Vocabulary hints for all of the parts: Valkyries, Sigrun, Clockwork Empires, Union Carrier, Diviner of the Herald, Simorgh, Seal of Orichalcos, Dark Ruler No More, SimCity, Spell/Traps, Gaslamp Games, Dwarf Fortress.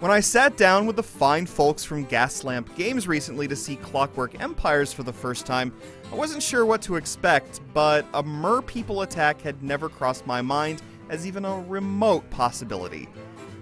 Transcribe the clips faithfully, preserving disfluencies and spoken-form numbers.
When I sat down with the fine folks from Gaslamp Games recently to see Clockwork Empires for the first time, I wasn't sure what to expect, but a merpeople attack had never crossed my mind as even a remote possibility.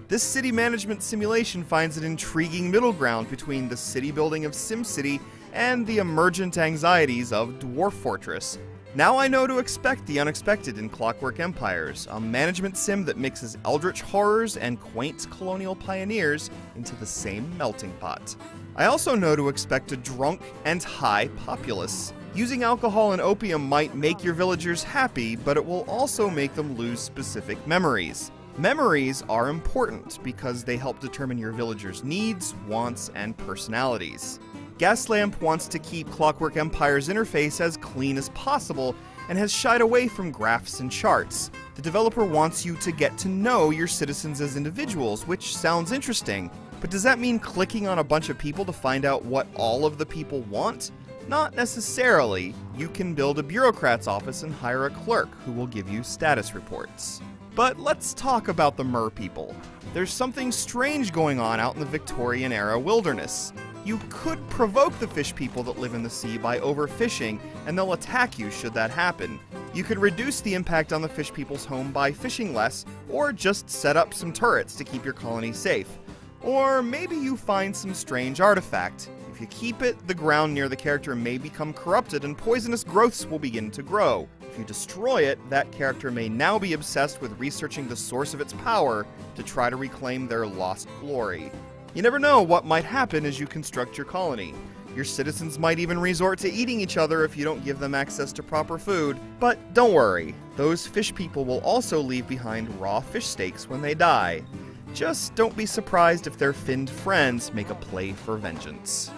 This city management simulation finds an intriguing middle ground between the city building of SimCity and the emergent anxieties of Dwarf Fortress. Now I know to expect the unexpected in Clockwork Empires, a management sim that mixes eldritch horrors and quaint colonial pioneers into the same melting pot. I also know to expect a drunk and high populace. Using alcohol and opium might make your villagers happy, but it will also make them lose specific memories. Memories are important because they help determine your villagers' needs, wants, and personalities. Gaslamp wants to keep Clockwork Empire's interface as clean as possible and has shied away from graphs and charts. The developer wants you to get to know your citizens as individuals, which sounds interesting, but does that mean clicking on a bunch of people to find out what all of the people want? Not necessarily. You can build a bureaucrat's office and hire a clerk who will give you status reports. But let's talk about the merpeople. There's something strange going on out in the Victorian-era wilderness. You could provoke the fish people that live in the sea by overfishing, and they'll attack you should that happen. You could reduce the impact on the fish people's home by fishing less, or just set up some turrets to keep your colony safe. Or maybe you find some strange artifact. If you keep it, the ground near the character may become corrupted and poisonous growths will begin to grow. If you destroy it, that character may now be obsessed with researching the source of its power to try to reclaim their lost glory. You never know what might happen as you construct your colony. Your citizens might even resort to eating each other if you don't give them access to proper food, but don't worry, those fish people will also leave behind raw fish steaks when they die. Just don't be surprised if their finned friends make a play for vengeance.